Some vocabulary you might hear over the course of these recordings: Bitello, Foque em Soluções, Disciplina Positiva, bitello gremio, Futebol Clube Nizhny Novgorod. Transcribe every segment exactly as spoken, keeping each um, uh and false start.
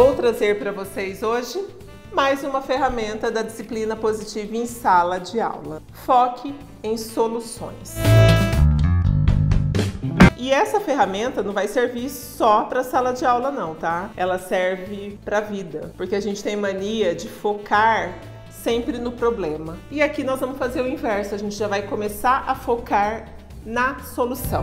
Vou trazer para vocês hoje mais uma ferramenta da disciplina positiva em sala de aula. Foque em soluções. E essa ferramenta não vai servir só para sala de aula não, tá? Ela serve para a vida, porque a gente tem mania de focar sempre no problema. E aqui nós vamos fazer o inverso, a gente já vai começar a focar na solução.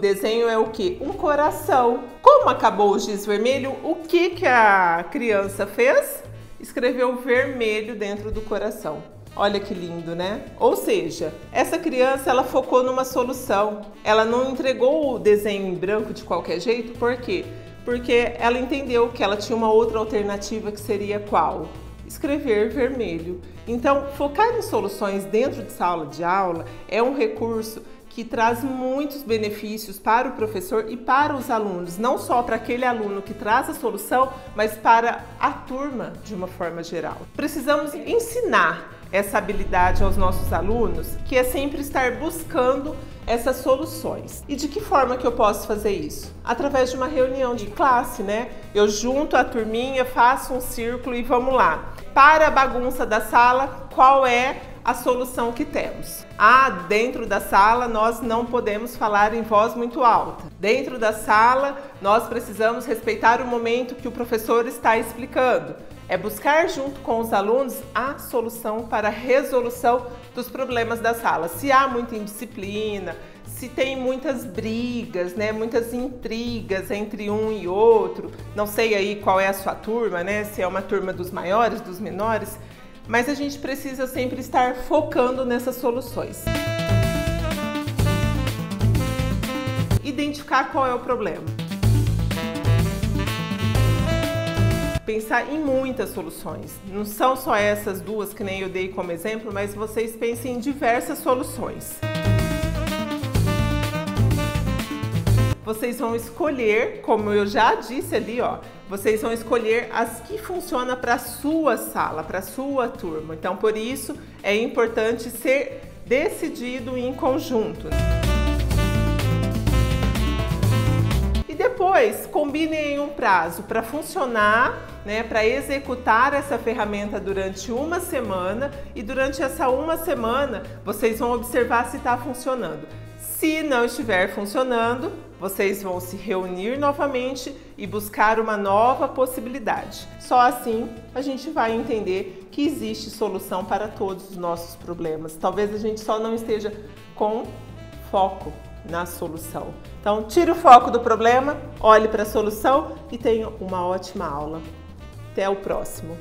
Desenho é o que? Um coração. Como acabou o giz vermelho, o que que a criança fez? Escreveu vermelho dentro do coração. Olha que lindo, né? Ou seja, essa criança ela focou numa solução. Ela não entregou o desenho em branco de qualquer jeito. Por quê? Porque ela entendeu que ela tinha uma outra alternativa que seria qual? Escrever vermelho. Então, focar em soluções dentro de sala de aula é um recurso que traz muitos benefícios para o professor e para os alunos, não só para aquele aluno que traz a solução, mas para a turma de uma forma geral. Precisamos ensinar essa habilidade aos nossos alunos, que é sempre estar buscando essas soluções. E de que forma que eu posso fazer isso? Através de uma reunião de classe, né? Eu junto a turminha, faço um círculo e vamos lá. Para a bagunça da sala, qual é a solução que temos? Ah, dentro da sala nós não podemos falar em voz muito alta. Dentro da sala nós precisamos respeitar o momento que o professor está explicando. É buscar junto com os alunos a solução para a resolução dos problemas da sala. Se há muita indisciplina, se tem muitas brigas, né, muitas intrigas entre um e outro, não sei aí qual é a sua turma, né, se é uma turma dos maiores, dos menores, mas a gente precisa sempre estar focando nessas soluções. Identificar qual é o problema. Pensar em muitas soluções, não são só essas duas que nem eu dei como exemplo, mas vocês pensem em diversas soluções. Vocês vão escolher, como eu já disse ali, ó, vocês vão escolher as que funcionam para a sua sala, para a sua turma. Então, por isso, é importante ser decidido em conjunto. Depois, combinem em um prazo para funcionar, né, para executar essa ferramenta durante uma semana e durante essa uma semana vocês vão observar se está funcionando. Se não estiver funcionando, vocês vão se reunir novamente e buscar uma nova possibilidade. Só assim a gente vai entender que existe solução para todos os nossos problemas. Talvez a gente só não esteja com foco na solução. Então, tire o foco do problema, olhe para a solução e tenha uma ótima aula. Até o próximo!